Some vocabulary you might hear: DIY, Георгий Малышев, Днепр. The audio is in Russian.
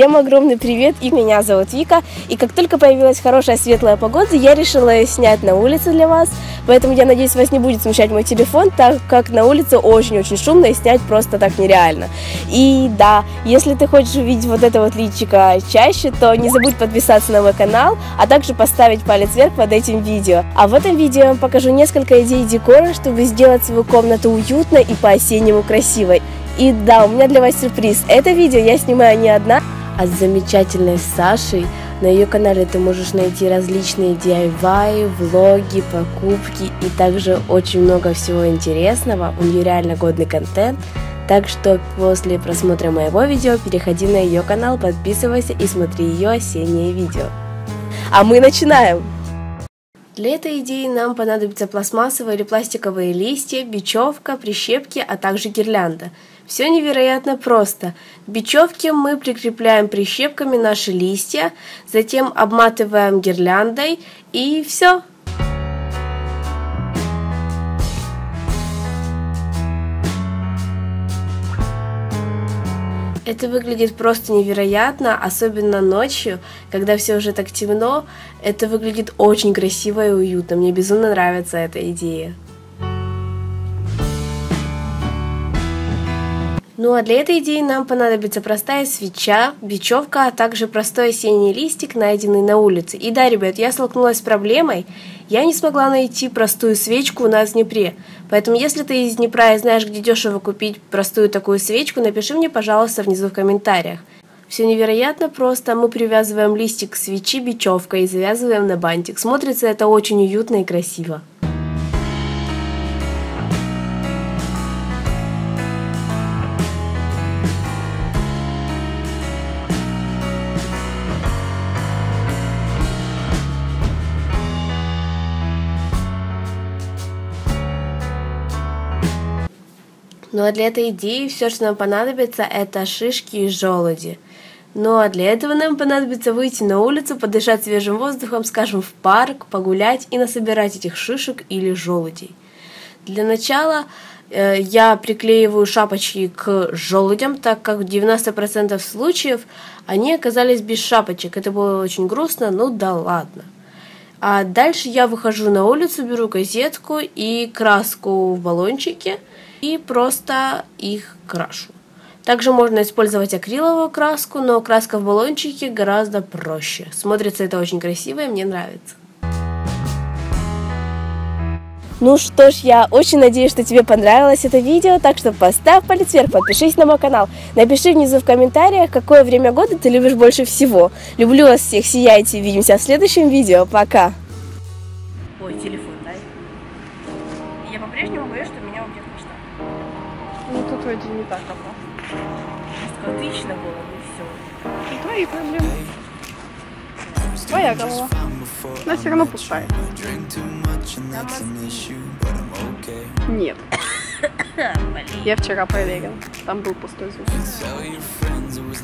Всем огромный привет, и меня зовут Вика, и как только появилась хорошая светлая погода, я решила снять на улице для вас, поэтому я надеюсь, вас не будет смущать мой телефон, так как на улице очень-очень шумно и снять просто так нереально. И да, если ты хочешь увидеть вот это вот личико чаще, то не забудь подписаться на мой канал, а также поставить палец вверх под этим видео. А в этом видео я вам покажу несколько идей декора, чтобы сделать свою комнату уютной и по-осеннему красивой. И да, у меня для вас сюрприз, это видео я снимаю не одна, а с замечательной Сашей. На ее канале ты можешь найти различные DIY, влоги, покупки и также очень много всего интересного. У нее реально годный контент. Так что после просмотра моего видео переходи на ее канал, подписывайся и смотри ее осеннее видео. А мы начинаем! Для этой идеи нам понадобятся пластмассовые или пластиковые листья, бечевка, прищепки, а также гирлянда. Все невероятно просто. К бечевке мы прикрепляем прищепками наши листья, затем обматываем гирляндой и все. Это выглядит просто невероятно, особенно ночью, когда все уже так темно. Это выглядит очень красиво и уютно. Мне безумно нравится эта идея. Ну а для этой идеи нам понадобится простая свеча, бечевка, а также простой осенний листик, найденный на улице. И да, ребят, я столкнулась с проблемой. Я не смогла найти простую свечку у нас в Днепре. Поэтому, если ты из Днепра и знаешь, где дешево купить простую такую свечку, напиши мне, пожалуйста, внизу в комментариях. Все невероятно просто. Мы привязываем листик к свече бечевкой и завязываем на бантик. Смотрится это очень уютно и красиво. Ну а для этой идеи все, что нам понадобится, это шишки и желуди. Ну а для этого нам понадобится выйти на улицу, подышать свежим воздухом, скажем, в парк, погулять и насобирать этих шишек или желудей. Для начала я приклеиваю шапочки к желудям, так как в 90% случаев они оказались без шапочек. Это было очень грустно, ну да ладно. А дальше я выхожу на улицу, беру газетку и краску в баллончике и просто их крашу. Также можно использовать акриловую краску, но краска в баллончике гораздо проще. Смотрится это очень красиво и мне нравится. Ну что ж, я очень надеюсь, что тебе понравилось это видео, так что поставь палец вверх, подпишись на мой канал, напиши внизу в комментариях, какое время года ты любишь больше всего. Люблю вас всех, сияйте, увидимся в следующем видео, пока! Ой, телефон, да? Я по-прежнему боюсь, что меня убьет мечта. Ну тут вроде не так опасно. Отлично было, и все. Твои проблемы. Твоя голова. Она все равно пустая. Нет. Я вчера проверил. Там был пустой звук.